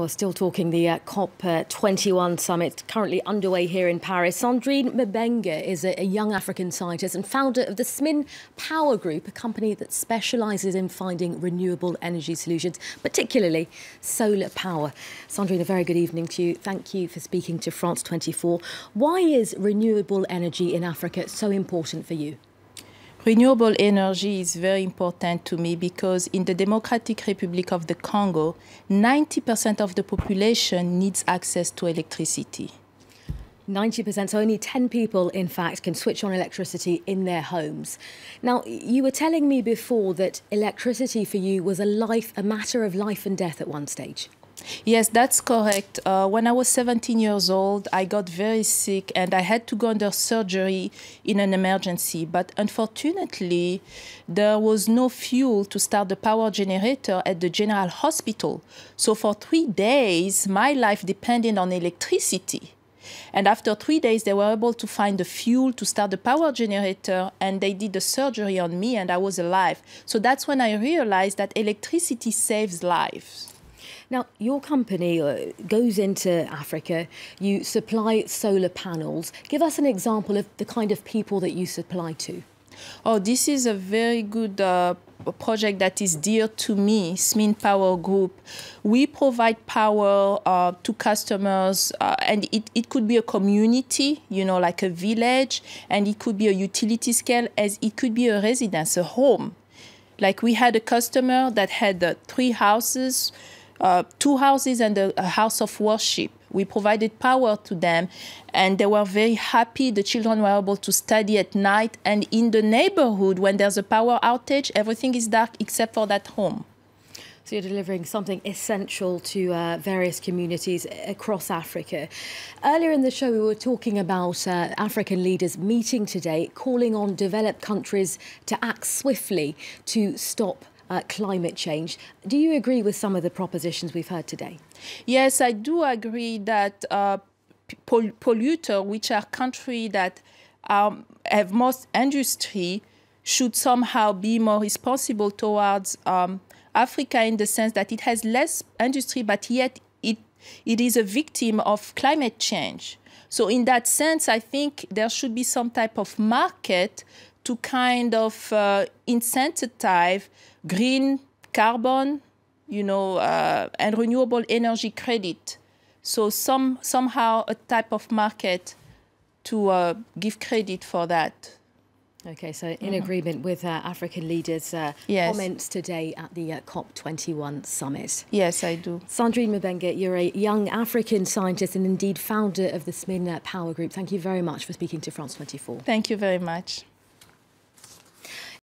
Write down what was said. We're still talking the COP21 summit currently underway here in Paris. Sandrine Mubenga is a young African scientist and founder of the SMIN Power Group, a company that specialises in finding renewable energy solutions, particularly solar power. Sandrine, a very good evening to you. Thank you for speaking to France 24. Why is renewable energy in Africa so important for you? Renewable energy is very important to me because in the Democratic Republic of the Congo, 90% of the population needs access to electricity. 90%, so only 10 people, in fact, can switch on electricity in their homes. Now, you were telling me before that electricity for you was a matter of life and death at one stage. Yes, that's correct. When I was 17 years old, I got very sick and I had to go under surgery in an emergency. But unfortunately, there was no fuel to start the power generator at the General Hospital. So for 3 days, my life depended on electricity. And after 3 days, they were able to find the fuel to start the power generator, and they did the surgery on me and I was alive. So that's when I realized that electricity saves lives. Now, your company goes into Africa, you supply solar panels. Give us an example of the kind of people that you supply to. Oh, this is a very good project that is dear to me, SMIN Power Group. We provide power to customers, and it could be a community, you know, like a village, and it could be a utility scale, as it could be a residence, a home. Like we had a customer that had three houses, two houses and a house of worship. We provided power to them and they were very happy. The children were able to study at night, and in the neighborhood, when there's a power outage, everything is dark except for that home. So you're delivering something essential to various communities across Africa. Earlier in the show, we were talking about African leaders meeting today, calling on developed countries to act swiftly to stop climate change. Do you agree with some of the propositions we've heard today? Yes, I do agree that polluters, which are countries that have most industry, should somehow be more responsible towards Africa, in the sense that it has less industry, but yet it is a victim of climate change. So in that sense, I think there should be some type of market to kind of incentivize green carbon, you know, and renewable energy credit. So somehow a type of market to give credit for that. Okay, so in agreement with African leaders' comments today at the COP21 summit. Yes, I do. Sandrine Mubenga, you're a young African scientist and indeed founder of the SMIN Power Group. Thank you very much for speaking to France 24. Thank you very much.